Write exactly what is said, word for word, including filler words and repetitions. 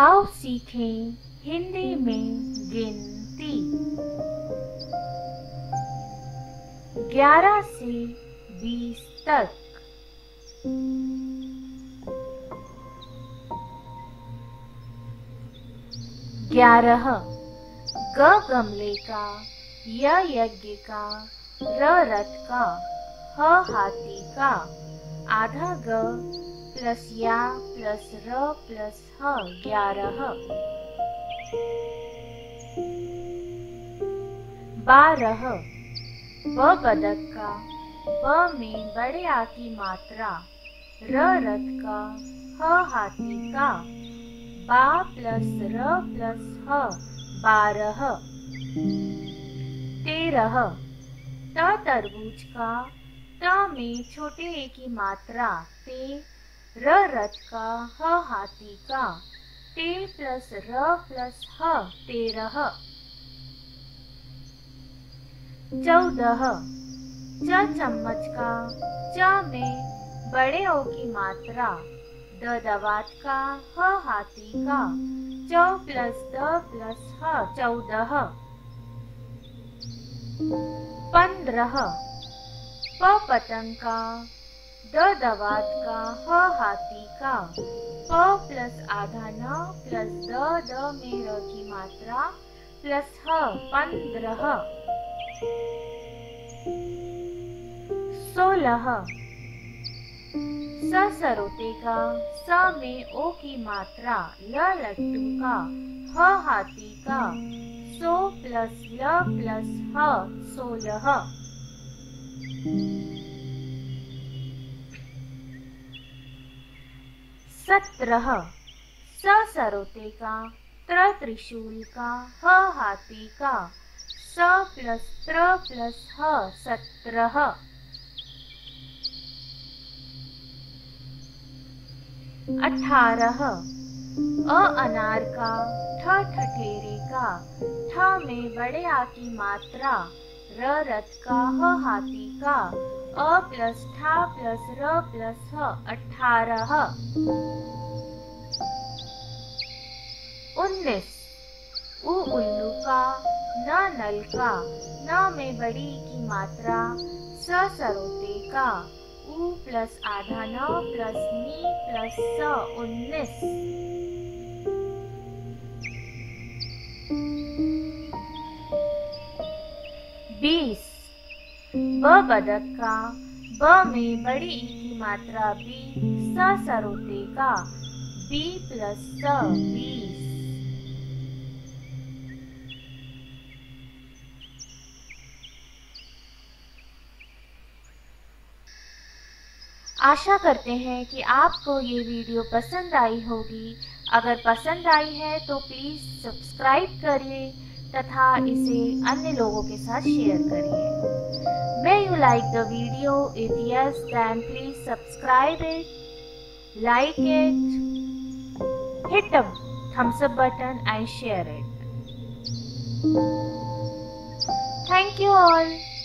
आओ सीखें हिंदी में गिनती। ग्यारह से बीस तक। ग्यारह ग गमले का, य यज्ञ का, र रथ का, ह हाथी का। आधा ग प्लस या प्लस र प्लस ह ग्यारह। बारह ब बदक का, ब में बड़े आ की मात्रा, र रथ का, ह हाथी का। बा प्लस र प्लस ह बारह। तेरह त तरबूज का, त में छोटे ए की मात्रा, ते र रथ का, ह हाथी का। ते प्लस र प्लस ह तेरह। चौदह च चम्मच का, च में बड़े ओ की मात्रा, द दवात का, ह हाथी का। च प्लस द प्लस ह चौदह। पंद्रह प पतंग का, द दवात का, ह हाथी का। प प्लस आधा न प्लस द, द में र की मात्रा प्लस ह पंद्रह। सोलह स सरोते का, स में ओ की मात्रा, ल लट्टू का, ह हाथी का। सो प्लस ल प्लस ह सोलह। सत्रह स सरोते का, त्र त्रिशूल का, ह हाथी का। स प्लस त्र प्लस ह सत्रह। अठारह अ अनार का, ठ ठठेरे का, ठ में बड़े आ की मात्रा, र रथ का, ह हाथी का। अ प्लस ठा प्लस र प्लस ह अठारह। उन्नीस उ उल्लू का, न नल का, न में बड़ी की मात्रा, स सरोते का। उ प्लस आधा न प्लस नी प्लस स उन्नीस। बीस ब बदक का, ब में बड़ी ई की मात्रा, बी, स सरोते का। बी प्लस स बीस। आशा करते हैं कि आपको ये वीडियो पसंद आई होगी। अगर पसंद आई है तो प्लीज सब्सक्राइब करिए तथा इसे अन्य लोगों के साथ शेयर करिए। May you like the video? If yes, then please subscribe it, like it, hit the thumbs up button and share it. Thank you all.